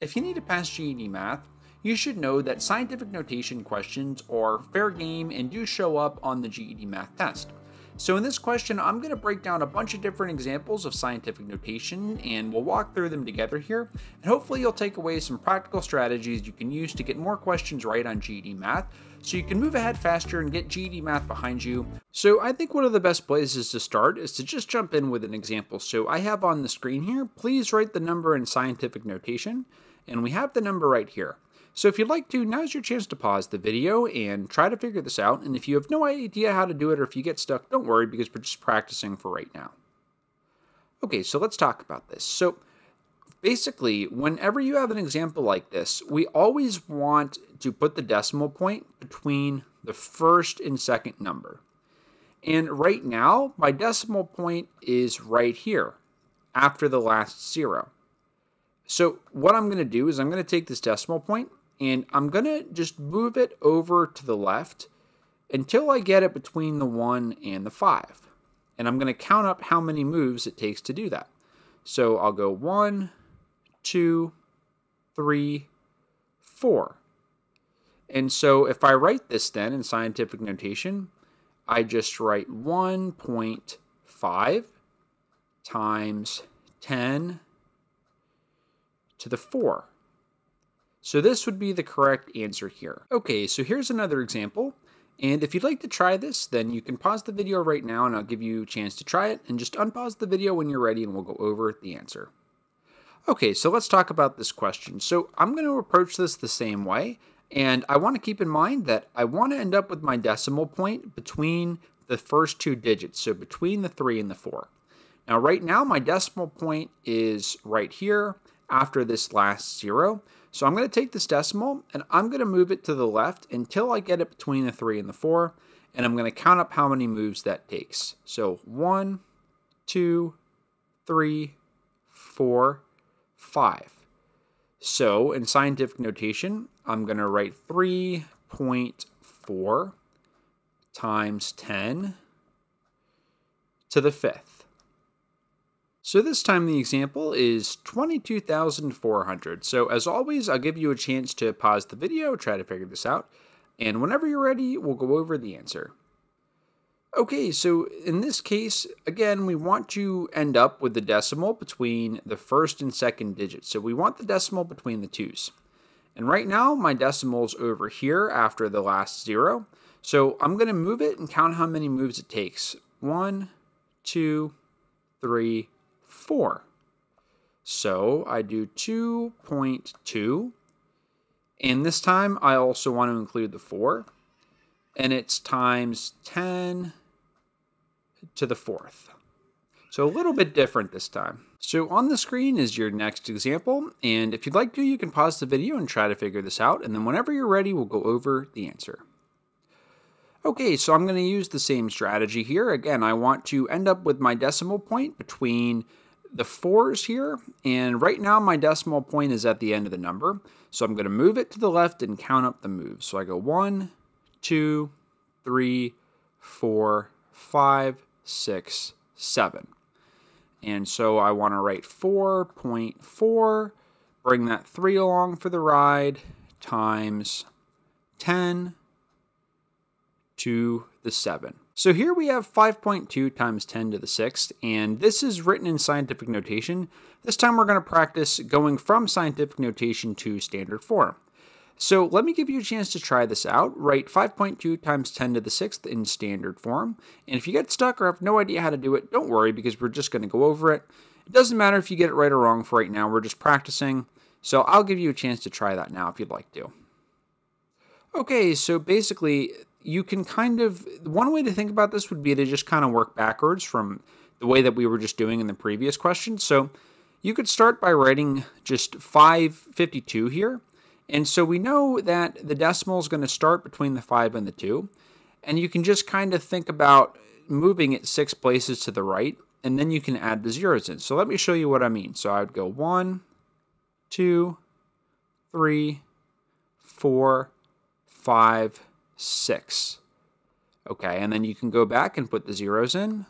If you need to pass GED math, you should know that scientific notation questions are fair game and do show up on the GED math test. So in this question, I'm going to break down a bunch of different examples of scientific notation, and we'll walk through them together here, and hopefully you'll take away some practical strategies you can use to get more questions right on GED math, so you can move ahead faster and get GED math behind you. So I think one of the best places to start is to just jump in with an example. So I have on the screen here, please write the number in scientific notation, and we have the number right here. So if you'd like to, now's your chance to pause the video and try to figure this out, and if you have no idea how to do it or if you get stuck, don't worry because we're just practicing for right now. Okay, so let's talk about this. So basically, whenever you have an example like this, we always want to put the decimal point between the first and second number. And right now, my decimal point is right here, after the last zero. So what I'm going to do is I'm going to take this decimal point, and I'm going to just move it over to the left until I get it between the 1 and the 5. And I'm going to count up how many moves it takes to do that. So I'll go 1, 2, 3, 4. And so if I write this then in scientific notation, I just write 1.5 times 10 to the 4. So this would be the correct answer here. Okay, so here's another example. And if you'd like to try this, then you can pause the video right now and I'll give you a chance to try it, and just unpause the video when you're ready and we'll go over the answer. Okay, so let's talk about this question. So I'm going to approach this the same way, and I want to keep in mind that I want to end up with my decimal point between the first two digits, so between the 3 and the 4. Now right now my decimal point is right here after this last zero. So I'm going to take this decimal and I'm going to move it to the left until I get it between the 3 and the 4, and I'm going to count up how many moves that takes. So 1, 2, 3, 4, 5. So in scientific notation, I'm going to write 3.4 times 10 to the 5th. So this time the example is 22,400. So as always, I'll give you a chance to pause the video, try to figure this out, and whenever you're ready, we'll go over the answer. Okay, so in this case, again, we want to end up with the decimal between the first and second digits. So we want the decimal between the twos. And right now, my decimal's over here after the last zero. So I'm going to move it and count how many moves it takes. 1, 2, 3, 4. So I do 2.2, and this time I also want to include the 4, and it's times 10 to the 4th. So a little bit different this time. So on the screen is your next example, and if you'd like to, you can pause the video and try to figure this out, and then whenever you're ready, we'll go over the answer. Okay, so I'm going to use the same strategy here. Again, I want to end up with my decimal point between the 4s here, and right now my decimal point is at the end of the number. So I'm going to move it to the left and count up the moves. So I go 1, 2, 3, 4, 5, 6, 7. And so I want to write 4.4, bring that 3 along for the ride, times 10 to the 7. So here we have 5.2 times 10 to the 6th, and this is written in scientific notation. This time we're going to practice going from scientific notation to standard form. So let me give you a chance to try this out. Write 5.2 times 10 to the 6th in standard form, and if you get stuck or have no idea how to do it, don't worry because we're just going to go over it. It doesn't matter if you get it right or wrong for right now, we're just practicing. So I'll give you a chance to try that now if you'd like to. Okay, so basically, you can kind of, one way to think about this would be to just kind of work backwards from the way that we were just doing in the previous question. So you could start by writing just 552 here. And so we know that the decimal is going to start between the 5 and the 2. And you can just kind of think about moving it 6 places to the right, and then you can add the zeros in. So let me show you what I mean. So I would go 1, 2, 3, 4, 5, 6. Okay, and then you can go back and put the zeros in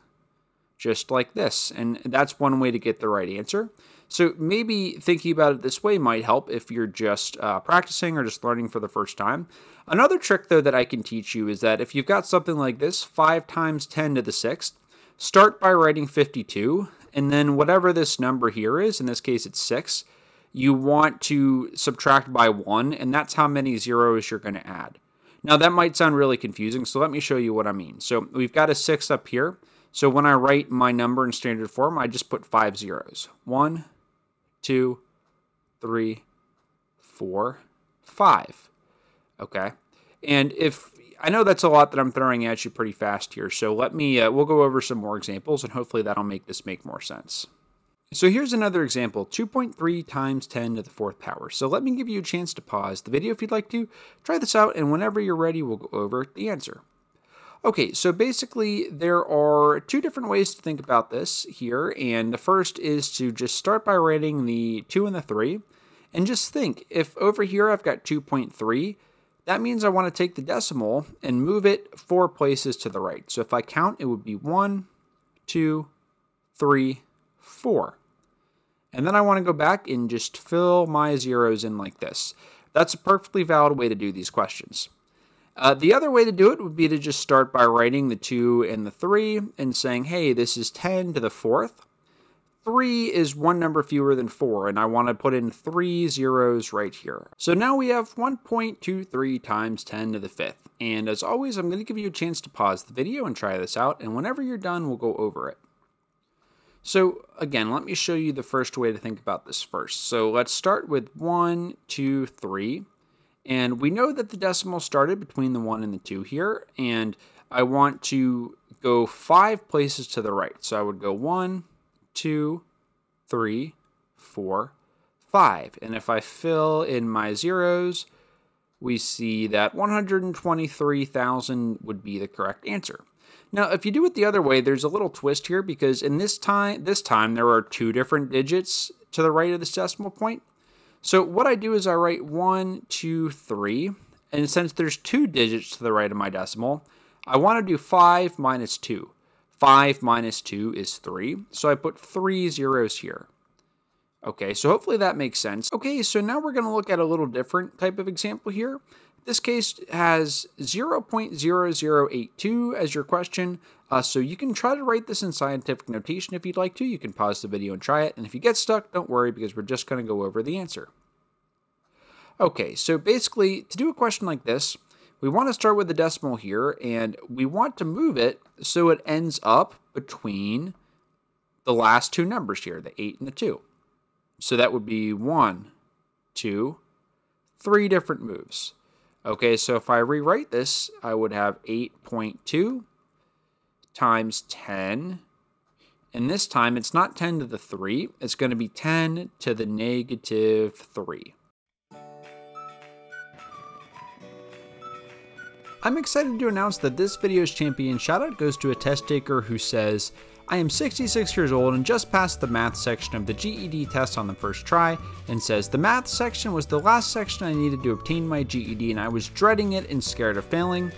just like this, and that's one way to get the right answer. So maybe thinking about it this way might help if you're just practicing or just learning for the first time. Another trick, though, that I can teach you is that if you've got something like this, 5 × 10⁶, start by writing 52, and then whatever this number here is, in this case it's 6, you want to subtract by 1, and that's how many zeros you're going to add. Now that might sound really confusing, so let me show you what I mean. So we've got a 6 up here. So when I write my number in standard form, I just put 5 zeros. 1, 2, 3, 4, 5. Okay. And if I know that's a lot that I'm throwing at you pretty fast here, so let me we'll go over some more examples, and hopefully that'll make this make more sense. So here's another example, 2.3 × 10⁴ power. So let me give you a chance to pause the video if you'd like to. Try this out, and whenever you're ready, we'll go over the answer. Okay, so basically there are two different ways to think about this here, and the first is to just start by writing the 2 and the 3, and just think, if over here I've got 2.3, that means I want to take the decimal and move it 4 places to the right. So if I count, it would be 1, 2, 3, 4. And then I want to go back and just fill my zeros in like this. That's a perfectly valid way to do these questions. The other way to do it would be to just start by writing the 2 and the 3 and saying, hey, this is 10⁴. 3 is one number fewer than 4, and I want to put in 3 zeros right here. So now we have 1.23 × 10⁵. And as always, I'm going to give you a chance to pause the video and try this out. And whenever you're done, we'll go over it. So again, let me show you the first way to think about this first. So let's start with 1, 2, 3. And we know that the decimal started between the 1 and the 2 here. And I want to go 5 places to the right. So I would go 1, 2, 3, 4, 5. And if I fill in my zeros, we see that 123,000 would be the correct answer. Now, if you do it the other way, there's a little twist here, because in this time there are 2 different digits to the right of this decimal point. So what I do is I write 1, 2, 3, and since there's 2 digits to the right of my decimal, I want to do 5 - 2. 5 - 2 is 3, so I put 3 zeros here. Okay, so hopefully that makes sense. Okay, so now we're going to look at a little different type of example here. This case has 0.0082 as your question, so you can try to write this in scientific notation if you'd like to. You can pause the video and try it, and if you get stuck, don't worry, because we're just going to go over the answer. Okay, so basically, to do a question like this, we want to start with the decimal here, and we want to move it so it ends up between the last 2 numbers here, the 8 and the 2. So that would be 1, 2, 3 different moves. Okay, so if I rewrite this, I would have 8.2 × 10. And this time, it's not 10³. It's going to be 10⁻³. I'm excited to announce that this video's champion shoutout goes to a test taker who says, I am 66 years old and just passed the math section of the GED test on the first try, and says, the math section was the last section I needed to obtain my GED, and I was dreading it and scared of failing.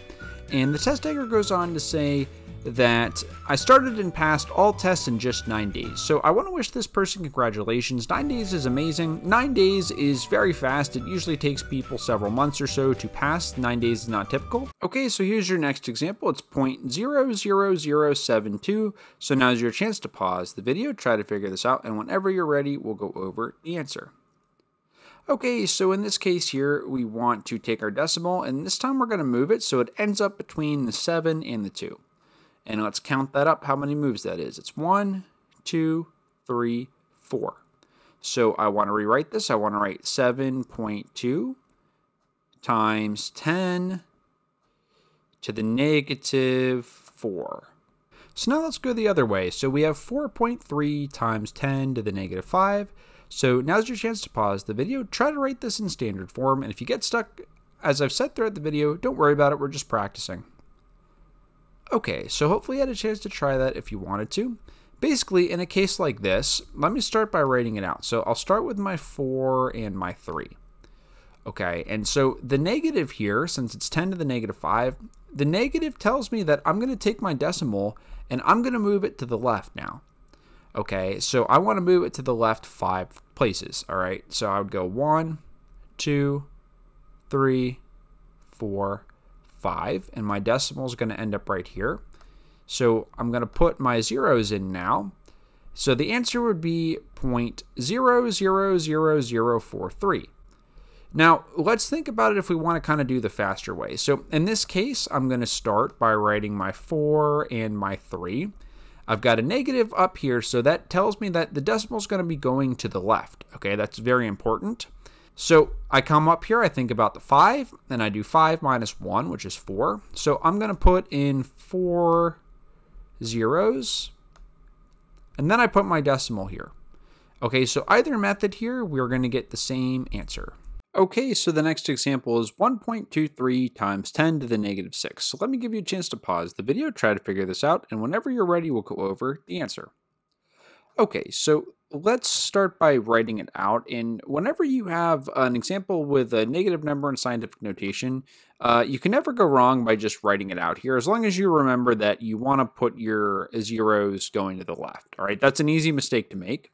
And the test taker goes on to say that I started and passed all tests in just 9 days. So I want to wish this person congratulations. 9 days is amazing. 9 days is very fast. It usually takes people several months or so to pass. 9 days is not typical. Okay, so here's your next example. It's 0.00072. So now's your chance to pause the video, try to figure this out, and whenever you're ready, we'll go over the answer. Okay, so in this case here, we want to take our decimal, and this time we're going to move it so it ends up between the 7 and the 2. And let's count that up, how many moves that is. It's 1, 2, 3, 4. So I want to rewrite this. I want to write 7.2 × 10⁻⁴. So now let's go the other way. So we have 4.3 × 10⁻⁵. So now's your chance to pause the video. Try to write this in standard form. And if you get stuck, as I've said throughout the video, don't worry about it. We're just practicing. Okay, so hopefully you had a chance to try that if you wanted to. Basically, in a case like this, let me start by writing it out. So I'll start with my 4 and my 3. Okay, and so the negative here, since it's 10⁻⁵, the negative tells me that I'm going to take my decimal and I'm going to move it to the left now. Okay, so I want to move it to the left 5 places. All right, so I would go 1, 2, 3, 4, 5, and my decimal is going to end up right here. So I'm going to put my zeros in now. So the answer would be 0.000043. Now, let's think about it if we want to kind of do the faster way. So in this case, I'm going to start by writing my 4 and my 3. I've got a negative up here, so that tells me that the decimal is going to be going to the left. Okay, that's very important. So I come up here, I think about the 5, and I do 5 minus 1, which is 4. So I'm going to put in 4 zeros, and then I put my decimal here. Okay, so either method here, we're going to get the same answer. Okay, so the next example is 1.23 times 10 to the negative 6. So let me give you a chance to pause the video, try to figure this out, and whenever you're ready, we'll go over the answer. Okay, so let's start by writing it out. And whenever you have an example with a negative number in scientific notation, you can never go wrong by just writing it out here, as long as you remember that you want to put your zeros going to the left. All right, that's an easy mistake to make.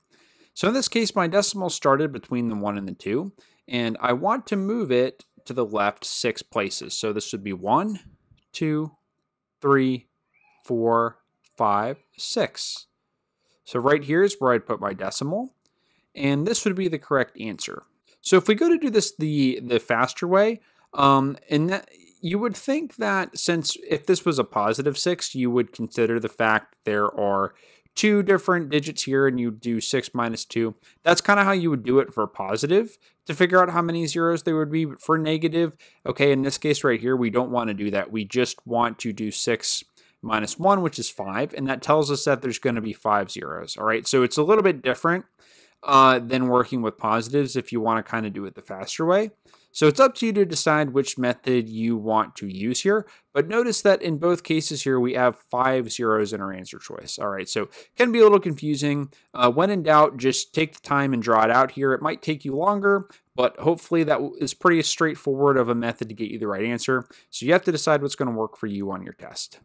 So in this case, my decimal started between the 1 and the 2. And I want to move it to the left 6 places. So this would be 1, 2, 3, 4, 5, 6. So right here is where I'd put my decimal. And this would be the correct answer. So if we go to do this the faster way, you would think that since if this was a positive 6, you would consider the fact there are 2 different digits here and you do 6 minus 2. That's kind of how you would do it for positive to figure out how many zeros there would be. But for negative, okay, in this case right here, we don't want to do that. We just want to do 6 minus 1, which is 5. And that tells us that there's going to be 5 zeros. All right, so it's a little bit different than working with positives if you want to kind of do it the faster way. So it's up to you to decide which method you want to use here. But notice that in both cases here, we have 5 zeros in our answer choice. All right, so it can be a little confusing. When in doubt, just take the time and draw it out here. It might take you longer, but hopefully that is pretty straightforward of a method to get you the right answer. So you have to decide what's going to work for you on your test.